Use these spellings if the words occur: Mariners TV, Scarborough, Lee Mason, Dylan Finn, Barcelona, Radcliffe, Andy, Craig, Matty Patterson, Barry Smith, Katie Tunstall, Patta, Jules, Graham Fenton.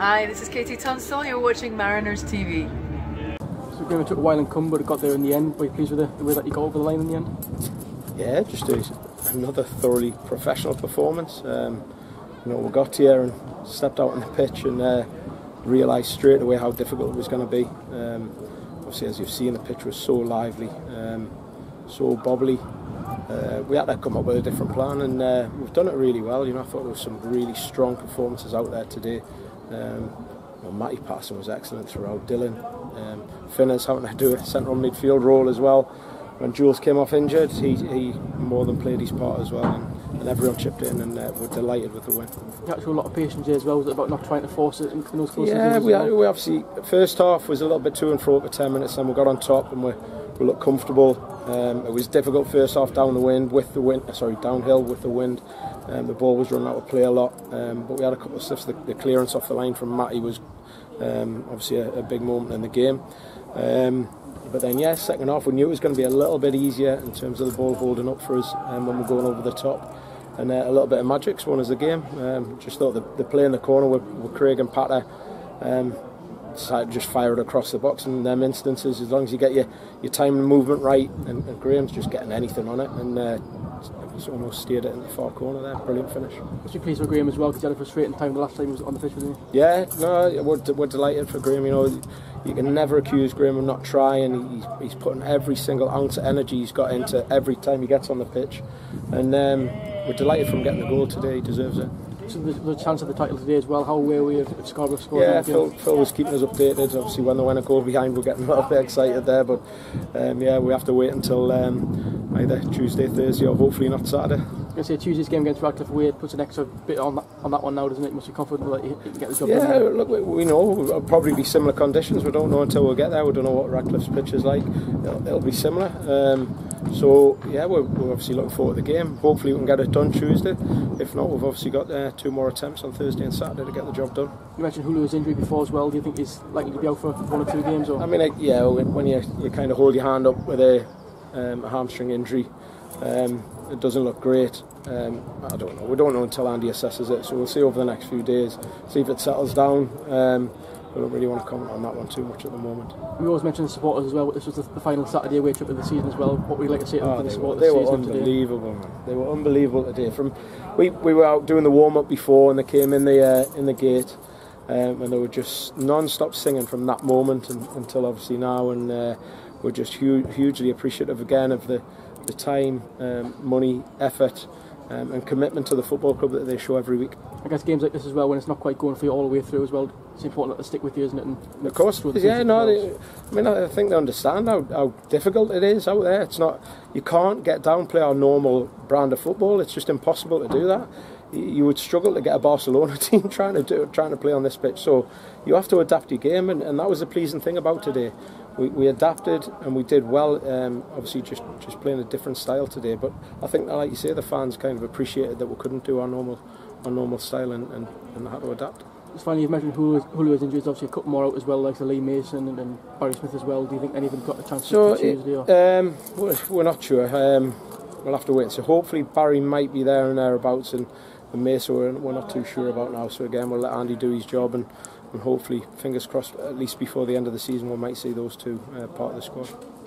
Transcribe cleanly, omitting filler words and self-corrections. Hi, this is Katie Tunstall, you're watching Mariners TV. So Graham, it took a while and come, but it got there in the end. Were you pleased with the way that you got over the line in the end? Yeah, just another thoroughly professional performance. You know, we got here and stepped out on the pitch and realised straight away how difficult it was going to be. Obviously, as you've seen, the pitch was so lively, so bobbly. We had to come up with a different plan, and we've done it really well. You know, I thought there was some really strong performances out there today. Well, Matty Patterson was excellent throughout. Dylan Finn is having to do a central midfield role as well. When Jules came off injured, he more than played his part as well, and everyone chipped in, and we're delighted with the win. You actually had a lot of patience here as well. Was it about not trying to force it in those close? Yeah, we obviously, first half was a little bit to and fro for 10 minutes, and we got on top and we looked comfortable. It was difficult first half downhill with the wind. The ball was running out of play a lot, but we had a couple of slips. The clearance off the line from Matty was obviously a big moment in the game. But then, yeah, second half, we knew it was going to be a little bit easier in terms of the ball holding up for us when we're going over the top. And a little bit of magic's won us the game. Just thought the play in the corner with Craig and Patta, decided to just fire it across the box. And in them instances, as long as you get your time and movement right, and Graham's just getting anything on it. And he's almost steered it in the far corner there. Brilliant finish. Was you pleased with Graham as well? Because you had a frustrating time the last time he was on the pitch, wasn't he? Yeah, no, we're delighted for Graham. You know, you can never accuse Graham of not trying. He's putting every single ounce of energy he's got into every time he gets on the pitch, and we're delighted from getting the goal today. He deserves it. So the chance of the title today as well, how aware were you of Scarborough scoring? Yeah, Phil was keeping us updated. Obviously, when they went a goal behind, we're getting a little bit excited there, but yeah, we have to wait until either Tuesday, Thursday, or hopefully not Saturday. I was going to say, Tuesday's game against Radcliffe away puts an extra bit on that one now, doesn't it? You must be confident that you can get the job done. Yeah, look, we know it'll probably be similar conditions. We don't know until we get there. We don't know what Radcliffe's pitch is like. It'll be similar. So, yeah, we're obviously looking forward to the game. Hopefully we can get it done Tuesday. If not, we've obviously got 2 more attempts on Thursday and Saturday to get the job done. You mentioned Hulu's injury before as well. Do you think he's likely to be out for 1 or 2 games? Or? I mean, yeah, when you kind of hold your hand up with a hamstring injury, it doesn't look great. I don't know. We don't know until Andy assesses it, so we'll see over the next few days, see if it settles down. I don't really want to comment on that one too much at the moment. We always mention the supporters as well, but this was the final Saturday away trip of the season as well. What would you like to say to the supporters? They were unbelievable, man. They were unbelievable today. We were out doing the warm-up before, and they came in the gate, and they were just non-stop singing from that moment until obviously now, and we're just hugely appreciative again of the time, money, effort, and commitment to the football club that they show every week. I guess games like this as well, when it's not quite going for you all the way through as well, it's important that they stick with you, isn't it? And of course, yeah, no, I mean, I think they understand how difficult it is out there. It's not, you can't get down, play our normal brand of football. It's just impossible to do that. You would struggle to get a Barcelona team trying to play on this pitch. So you have to adapt your game, and that was the pleasing thing about today. We adapted and we did well. Obviously, just playing a different style today. But I think, like you say, the fans kind of appreciated that we couldn't do our normal style, and had to adapt. Just finally, you've mentioned Hulu's injuries. Obviously, a couple more out as well, like the Lee Mason and Barry Smith as well. Do you think anything got a chance to Tuesday? Or? We're not sure. We'll have to wait. So hopefully, Barry might be there and thereabouts, and Mason we're not too sure about now. So again, we'll let Andy do his job, and hopefully, fingers crossed, at least before the end of the season, we might see those two part of the squad.